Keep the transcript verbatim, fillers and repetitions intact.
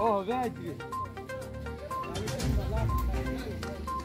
Oh, God.